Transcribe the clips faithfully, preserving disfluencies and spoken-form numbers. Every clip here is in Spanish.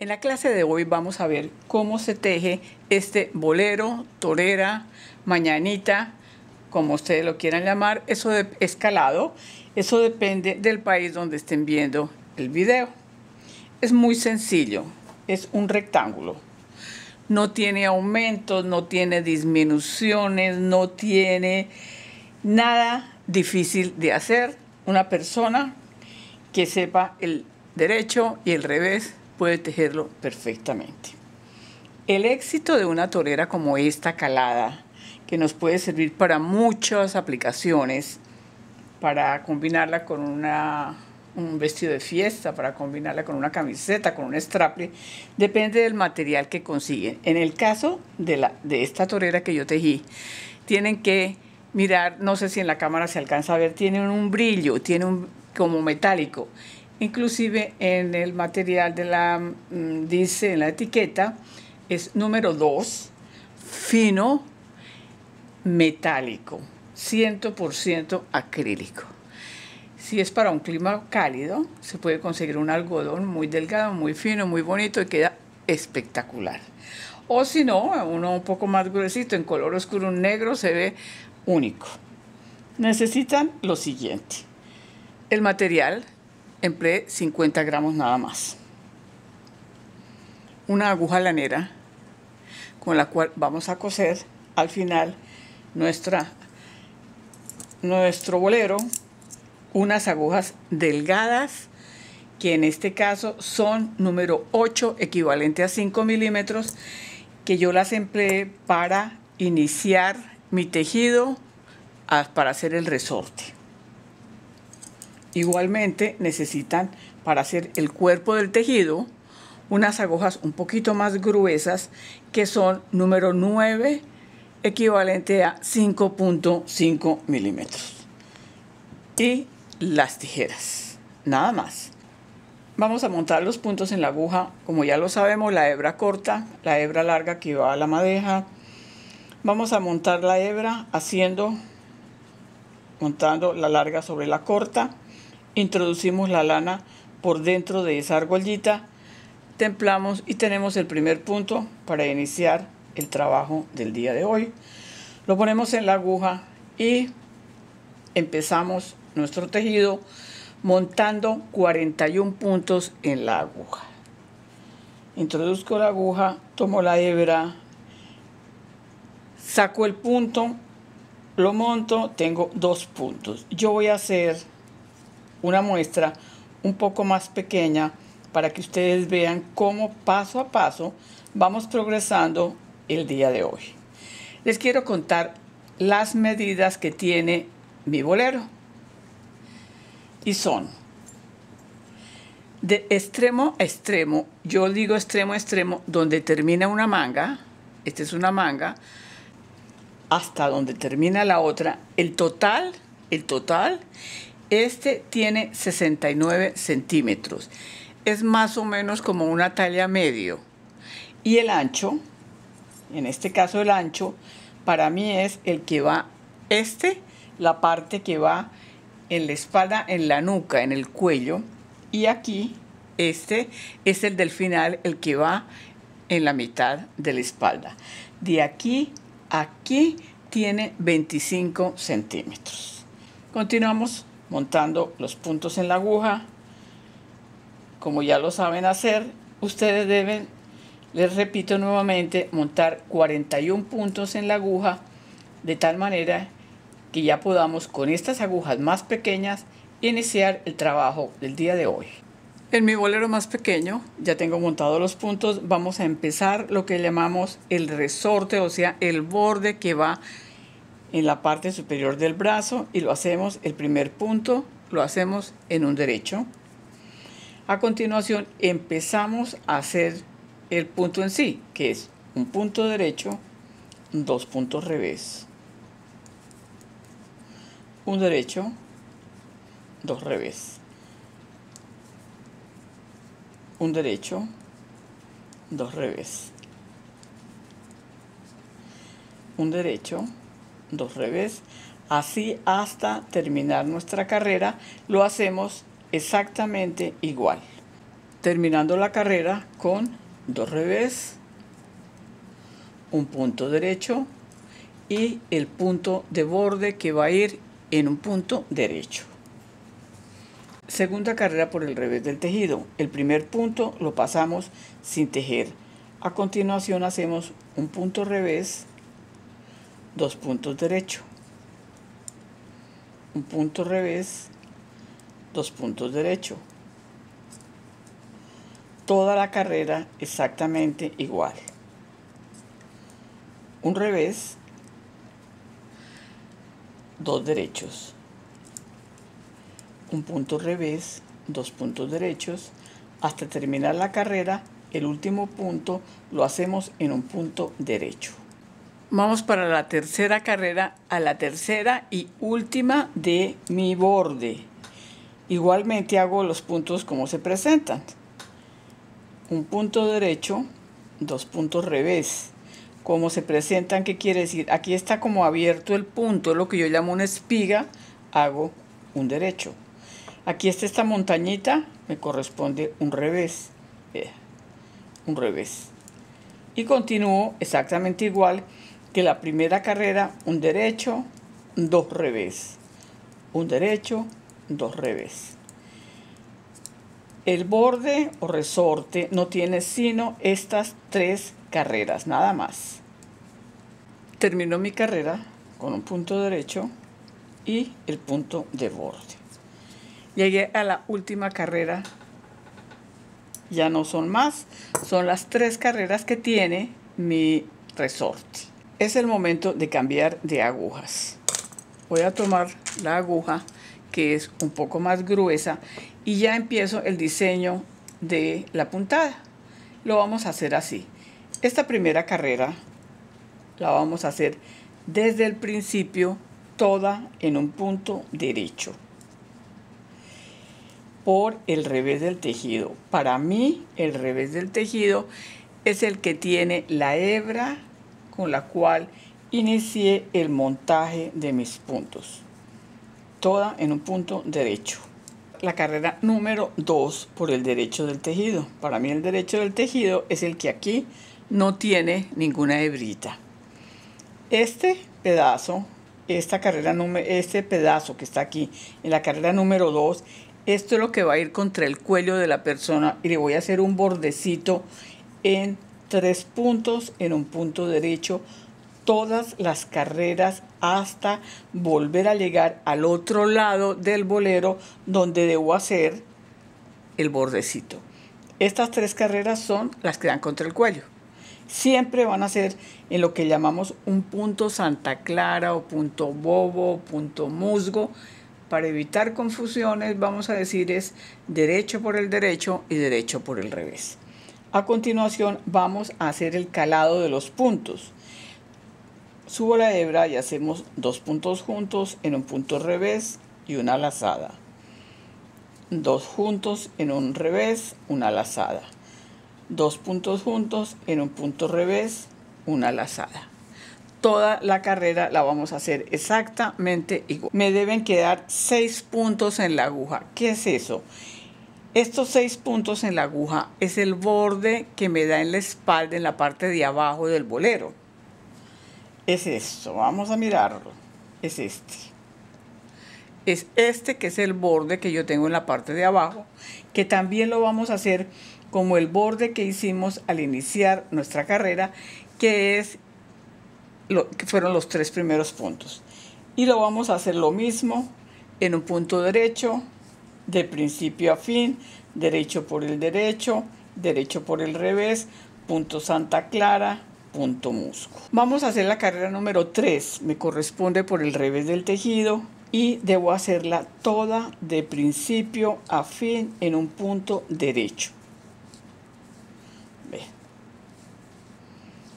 En la clase de hoy vamos a ver cómo se teje este bolero, torera, mañanita, como ustedes lo quieran llamar, eso de escalado. Eso depende del país donde estén viendo el video. Es muy sencillo, es un rectángulo. No tiene aumentos, no tiene disminuciones, no tiene nada difícil de hacer. Una persona que sepa el derecho y el revés puede tejerlo perfectamente. El éxito de una torera como esta calada, que nos puede servir para muchas aplicaciones, para combinarla con una, un vestido de fiesta, para combinarla con una camiseta, con un straple, depende del material que consiguen. En el caso de, la, de esta torera que yo tejí, tienen que mirar, no sé si en la cámara se alcanza a ver, tiene un brillo, tiene un como metálico. Inclusive en el material de la, dice en la etiqueta, es número dos, fino metálico, cien por ciento acrílico. Si es para un clima cálido, se puede conseguir un algodón muy delgado, muy fino, muy bonito y queda espectacular. O si no, uno un poco más gruesito, en color oscuro, un negro, se ve único. Necesitan lo siguiente. El material... empleé cincuenta gramos nada más. Una aguja lanera con la cual vamos a coser al final nuestra, nuestro bolero. Unas agujas delgadas que en este caso son número ocho, equivalente a cinco milímetros, que yo las empleé para iniciar mi tejido a, para hacer el resorte. Igualmente necesitan para hacer el cuerpo del tejido unas agujas un poquito más gruesas que son número nueve, equivalente a cinco punto cinco milímetros. Y las tijeras, nada más. Vamos a montar los puntos en la aguja, como ya lo sabemos, la hebra corta, la hebra larga que va a la madeja. Vamos a montar la hebra haciendo, montando la larga sobre la corta. Introducimos la lana por dentro de esa argollita, templamos y tenemos el primer punto para iniciar el trabajo del día de hoy. Lo ponemos en la aguja y empezamos nuestro tejido montando cuarenta y un puntos en la aguja. Introduzco la aguja, tomo la hebra, saco el punto, lo monto, tengo dos puntos. Yo voy a hacer una muestra un poco más pequeña para que ustedes vean cómo paso a paso vamos progresando el día de hoy. Les quiero contar las medidas que tiene mi bolero y son de extremo a extremo. Yo digo extremo a extremo donde termina una manga, esta es una manga, hasta donde termina la otra. El total, el total este tiene sesenta y nueve centímetros, es más o menos como una talla medio. Y el ancho, en este caso el ancho, para mí es el que va este, la parte que va en la espalda, en la nuca, en el cuello. Y aquí, este es el del final, el que va en la mitad de la espalda. De aquí a aquí tiene veinticinco centímetros. Continuamos montando los puntos en la aguja. Como ya lo saben hacer, ustedes deben, les repito nuevamente, montar cuarenta y un puntos en la aguja, de tal manera que ya podamos con estas agujas más pequeñas iniciar el trabajo del día de hoy. En mi bolero más pequeño, ya tengo montados los puntos, vamos a empezar lo que llamamos el resorte, o sea, el borde que va en la parte superior del brazo, y lo hacemos, el primer punto lo hacemos en un derecho. A continuación empezamos a hacer el punto en sí, que es un punto derecho, dos puntos revés, un derecho, dos revés, un derecho, dos revés, un derecho, dos revés, así hasta terminar nuestra carrera. Lo hacemos exactamente igual. terminando la carrera con dos revés, un punto derecho y el punto de borde que va a ir en un punto derecho. Segunda carrera por el revés del tejido. El primer punto lo pasamos sin tejer. A continuación hacemos un punto revés, dos puntos derecho, un punto revés, dos puntos derecho. Toda la carrera exactamente igual. Un revés, dos derechos, un punto revés, dos puntos derechos, hasta terminar la carrera. El último punto lo hacemos en un punto derecho. Vamos para la tercera carrera, a la tercera y última de mi borde. Igualmente hago los puntos como se presentan. Un punto derecho, dos puntos revés. Como se presentan, ¿qué quiere decir? Aquí está como abierto el punto, lo que yo llamo una espiga, hago un derecho. Aquí está esta montañita, me corresponde un revés. Un revés. Y continúo exactamente igual que la primera carrera, un derecho, dos revés, un derecho, dos revés. El borde o resorte no tiene sino estas tres carreras, nada más. Termino mi carrera con un punto derecho y el punto de borde. Llegué a la última carrera. Ya no son más, son las tres carreras que tiene mi resorte. Es el momento de cambiar de agujas. Voy a tomar la aguja que es un poco más gruesa y ya empiezo el diseño de la puntada. Lo vamos a hacer así. Esta primera carrera la vamos a hacer desde el principio, toda en un punto derecho. Por el revés del tejido. Para mí, el revés del tejido es el que tiene la hebra con la cual inicié el montaje de mis puntos. Toda en un punto derecho. La carrera número dos por el derecho del tejido. Para mí, el derecho del tejido es el que aquí no tiene ninguna hebrita. Este pedazo, esta carrera número, este pedazo que está aquí en la carrera número dos. Esto es lo que va a ir contra el cuello de la persona y le voy a hacer un bordecito en tres puntos, en un punto derecho, todas las carreras hasta volver a llegar al otro lado del bolero donde debo hacer el bordecito. Estas tres carreras son las que dan contra el cuello. Siempre van a ser en lo que llamamos un punto Santa Clara o punto bobo o punto musgo. Para evitar confusiones, vamos a decir es derecho por el derecho y derecho por el revés. A continuación, vamos a hacer el calado de los puntos. Subo la hebra y hacemos dos puntos juntos en un punto revés y una lazada. Dos juntos en un revés, una lazada. Dos puntos juntos en un punto revés, una lazada. Toda la carrera la vamos a hacer exactamente igual. Me deben quedar seis puntos en la aguja. ¿Qué es eso? Estos seis puntos en la aguja es el borde que me da en la espalda, en la parte de abajo del bolero. Es esto, vamos a mirarlo. Es este. Es este que es el borde que yo tengo en la parte de abajo, que también lo vamos a hacer como el borde que hicimos al iniciar nuestra carrera, que es Lo, que fueron los tres primeros puntos, y lo vamos a hacer lo mismo en un punto derecho de principio a fin, derecho por el derecho, derecho por el revés, punto Santa Clara, punto musgo. Vamos a hacer la carrera número tres, me corresponde por el revés del tejido y debo hacerla toda de principio a fin en un punto derecho. Bien.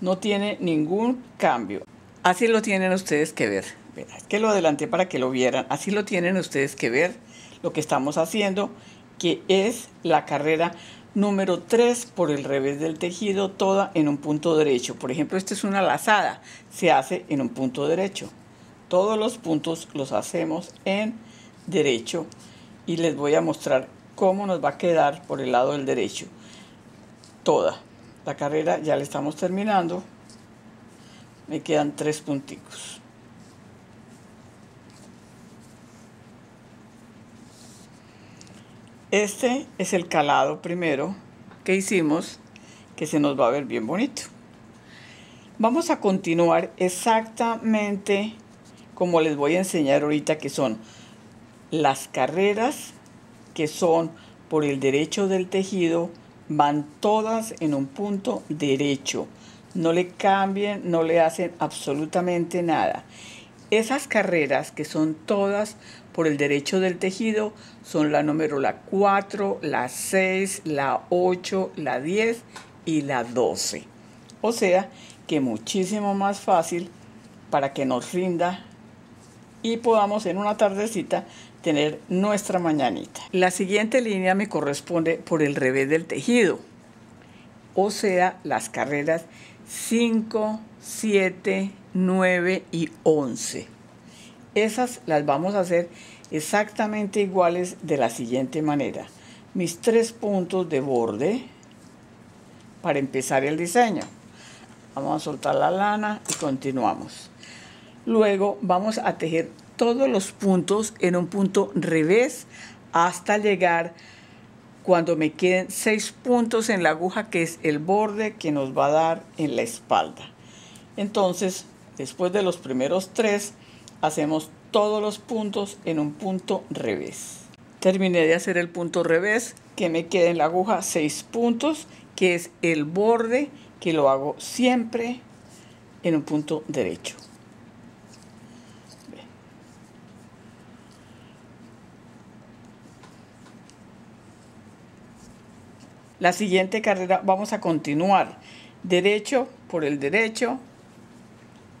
No tiene ningún cambio. Así lo tienen ustedes que ver. Verá, es que lo adelanté para que lo vieran. Así lo tienen ustedes que ver lo que estamos haciendo, que es la carrera número tres por el revés del tejido, toda en un punto derecho. Por ejemplo, esta es una lazada. Se hace en un punto derecho. Todos los puntos los hacemos en derecho. Y les voy a mostrar cómo nos va a quedar por el lado del derecho. Toda la carrera ya la estamos terminando. Me quedan tres punticos. Este es el calado primero que hicimos, que se nos va a ver bien bonito. Vamos a continuar exactamente como les voy a enseñar ahorita, que son las carreras que son por el derecho del tejido, van todas en un punto derecho. No le cambien, no le hacen absolutamente nada. Esas carreras que son todas por el derecho del tejido son la número la cuatro, la seis, la ocho, la diez y la doce. O sea que muchísimo más fácil para que nos rinda y podamos en una tardecita tener nuestra mañanita. La siguiente línea me corresponde por el revés del tejido, o sea, las carreras cinco, siete, nueve y once. Esas las vamos a hacer exactamente iguales de la siguiente manera. Mis tres puntos de borde para empezar el diseño. Vamos a soltar la lana y continuamos. Luego vamos a tejer todos los puntos en un punto revés hasta llegar cuando me queden seis puntos en la aguja, que es el borde que nos va a dar en la espalda. Entonces, después de los primeros tres, hacemos todos los puntos en un punto revés. Terminé de hacer el punto revés, que me queda en la aguja seis puntos, que es el borde que lo hago siempre en un punto derecho. La siguiente carrera vamos a continuar derecho por el derecho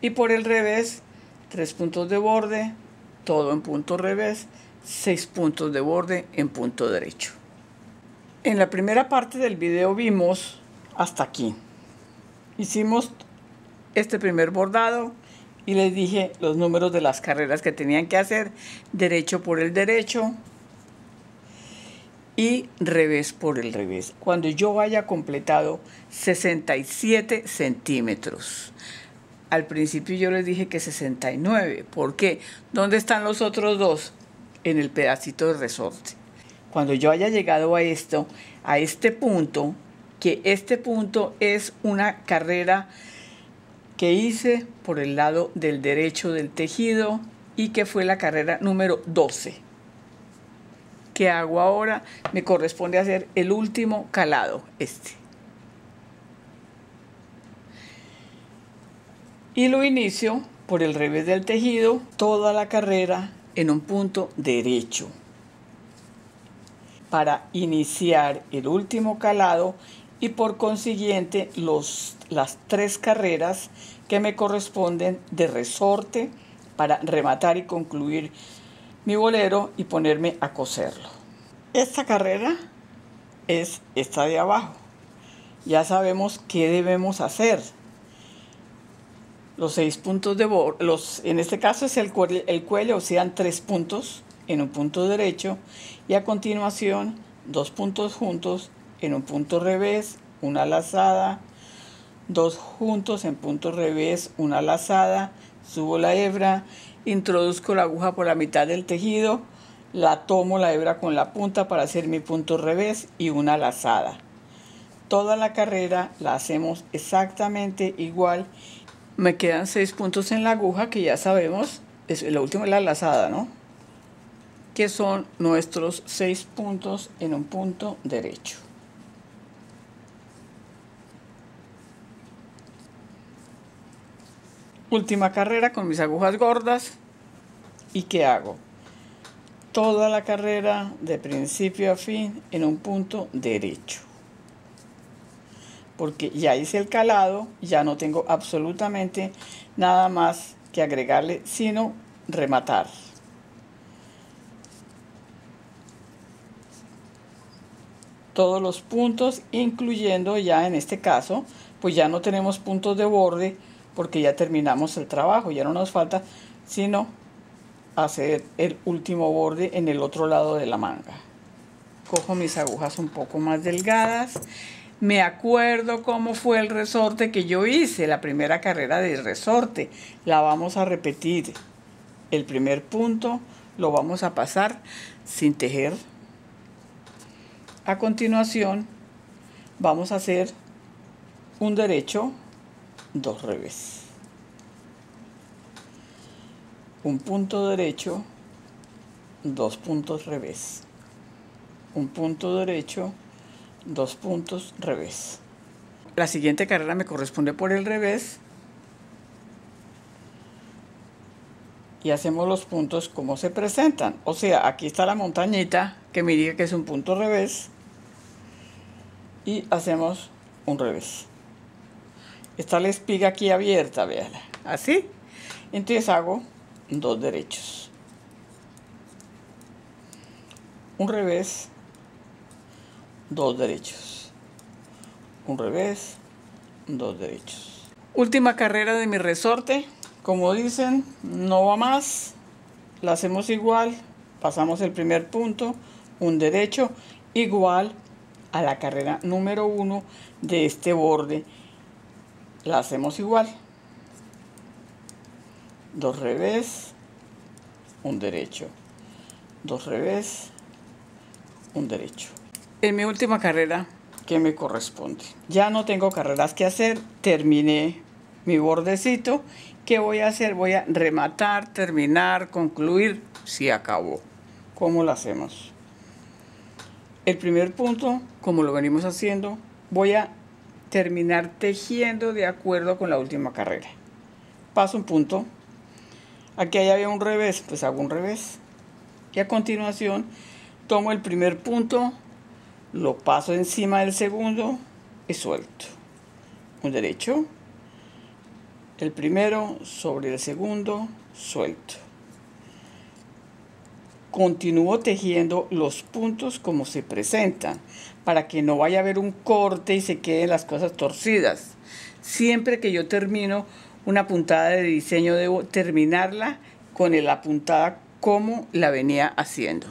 y por el revés, tres puntos de borde, todo en punto revés, seis puntos de borde en punto derecho. En la primera parte del video vimos hasta aquí. Hicimos este primer bordado y les dije los números de las carreras que tenían que hacer, derecho por el derecho y revés por el revés. Cuando yo haya completado sesenta y siete centímetros. Al principio yo les dije que sesenta y nueve. ¿Por qué? ¿Dónde están los otros dos? En el pedacito de resorte. Cuando yo haya llegado a esto, a este punto, que este punto es una carrera que hice por el lado del derecho del tejido y que fue la carrera número doce. Que hago ahora, me corresponde hacer el último calado, este. Y lo inicio por el revés del tejido, toda la carrera en un punto derecho. Para iniciar el último calado y por consiguiente los, las tres carreras que me corresponden de resorte para rematar y concluir mi bolero y ponerme a coserlo. Esta carrera es esta de abajo. Ya sabemos qué debemos hacer. Los seis puntos de borde, los, en este caso es el cuello, el cuello, o sea, tres puntos en un punto derecho y a continuación dos puntos juntos en un punto revés, una lazada, dos juntos en punto revés, una lazada, subo la hebra, introduzco la aguja por la mitad del tejido, la tomo la hebra con la punta para hacer mi punto revés y una lazada. Toda la carrera la hacemos exactamente igual. Me quedan seis puntos en la aguja, que ya sabemos, es la última, es la lazada, ¿no? Que son nuestros seis puntos en un punto derecho. Última carrera con mis agujas gordas. ¿Y qué hago? Toda la carrera de principio a fin en un punto derecho. Porque ya hice el calado, ya no tengo absolutamente nada más que agregarle, sino rematar. Todos los puntos, incluyendo ya en este caso, pues ya no tenemos puntos de borde, porque ya terminamos el trabajo, ya no nos falta sino hacer el último borde en el otro lado de la manga. cojo mis agujas un poco más delgadas. Me acuerdo cómo fue el resorte que yo hice, la primera carrera de resorte. La vamos a repetir. El primer punto lo vamos a pasar sin tejer. A continuación vamos a hacer un derecho, dos revés. Un punto derecho, dos puntos revés. Un punto derecho, dos puntos revés. La siguiente carrera me corresponde por el revés y hacemos los puntos como se presentan. O sea, aquí está la montañita que me diga que es un punto revés y hacemos un revés. Está la espiga aquí abierta, véanla, así. Entonces hago dos derechos, un revés, dos derechos, un revés, dos derechos. Última carrera de mi resorte, como dicen, no va más, la hacemos igual, pasamos el primer punto, un derecho, igual a la carrera número uno de este borde, la hacemos igual, dos revés, un derecho, dos revés, un derecho. En mi última carrera que me corresponde. Ya no tengo carreras que hacer, terminé mi bordecito. ¿Qué voy a hacer? Voy a rematar, terminar, concluir, si acabó. ¿Cómo lo hacemos? El primer punto, como lo venimos haciendo, voy a terminar tejiendo de acuerdo con la última carrera. Paso un punto. Aquí ahí había un revés, pues hago un revés. Y a continuación, tomo el primer punto, lo paso encima del segundo y suelto. Un derecho, el primero sobre el segundo, suelto. Continúo tejiendo los puntos como se presentan, para que no vaya a haber un corte y se queden las cosas torcidas. Siempre que yo termino una puntada de diseño, debo terminarla con la puntada como la venía haciendo.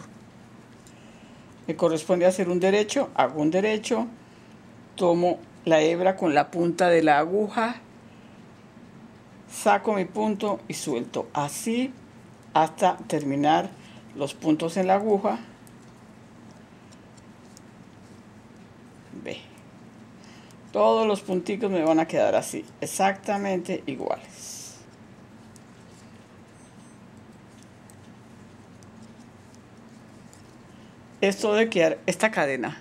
Me corresponde hacer un derecho, hago un derecho, tomo la hebra con la punta de la aguja, saco mi punto y suelto así hasta terminar los puntos en la aguja. Ve, todos los puntitos me van a quedar así, exactamente iguales. Esto de quedar, esta cadena,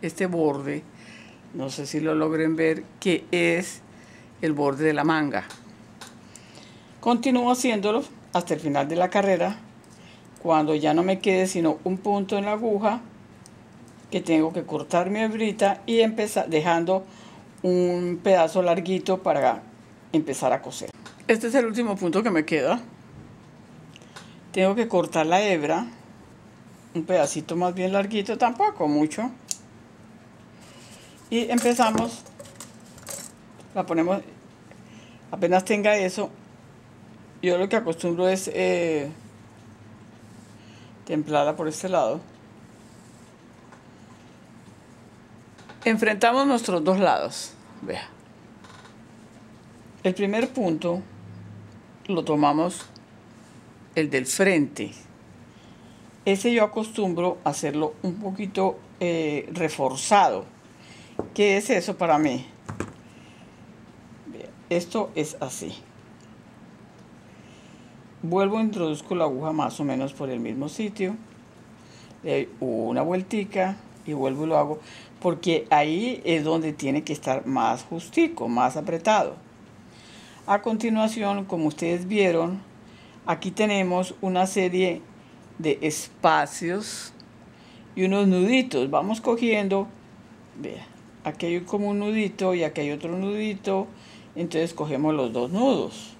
este borde, no sé si lo logren ver, que es el borde de la manga. Continúo haciéndolo hasta el final de la carrera, cuando ya no me quede sino un punto en la aguja, que tengo que cortar mi hebrita y empezar dejando un pedazo larguito para empezar a coser. Este es el último punto que me queda. Tengo que cortar la hebra. Un pedacito más bien larguito, tampoco mucho. Y empezamos, la ponemos, apenas tenga eso. Yo lo que acostumbro es eh, templarla por este lado. Enfrentamos nuestros dos lados. Vea. El primer punto lo tomamos el del frente. Ese yo acostumbro hacerlo un poquito eh, reforzado. ¿Qué es eso para mí? Esto es así. Vuelvo, introduzco la aguja más o menos por el mismo sitio. Le doy una vueltica y vuelvo y lo hago. Porque ahí es donde tiene que estar más justico, más apretado. A continuación, como ustedes vieron, aquí tenemos una serie de espacios y unos nuditos. Vamos cogiendo, vea, aquí hay como un nudito y aquí hay otro nudito, entonces cogemos los dos nudos,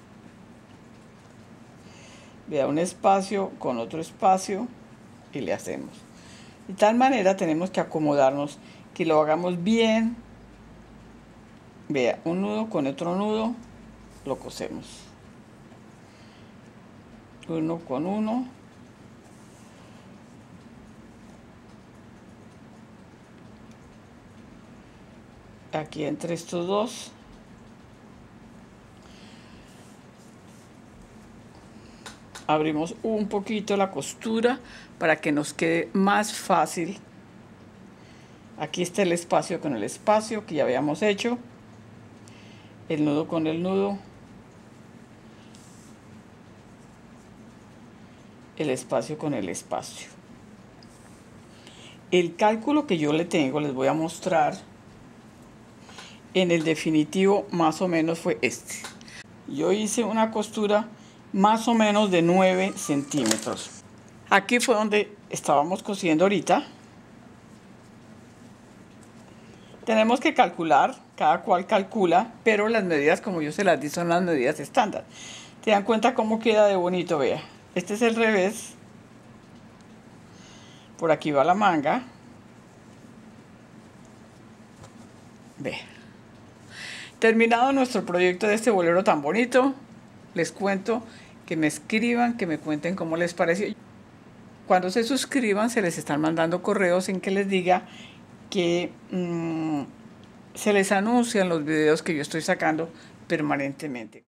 vea, un espacio con otro espacio y le hacemos. De tal manera tenemos que acomodarnos que lo hagamos bien, vea, un nudo con otro nudo, lo cosemos, uno con uno, aquí entre estos dos. Abrimos un poquito la costura para que nos quede más fácil. Aquí está el espacio con el espacio que ya habíamos hecho, el nudo con el nudo, el espacio con el espacio. El cálculo que yo le tengo, les voy a mostrar, en el definitivo más o menos fue este. Yo hice una costura más o menos de nueve centímetros. Aquí fue donde estábamos cosiendo ahorita. Tenemos que calcular, cada cual calcula, pero las medidas como yo se las di son las medidas estándar. Te dan cuenta cómo queda de bonito, vea. Este es el revés. Por aquí va la manga. Ve. Terminado nuestro proyecto de este bolero tan bonito, les cuento que me escriban, que me cuenten cómo les pareció. Cuando se suscriban, se les están mandando correos en que les diga que mmm, se les anuncian los videos que yo estoy sacando permanentemente.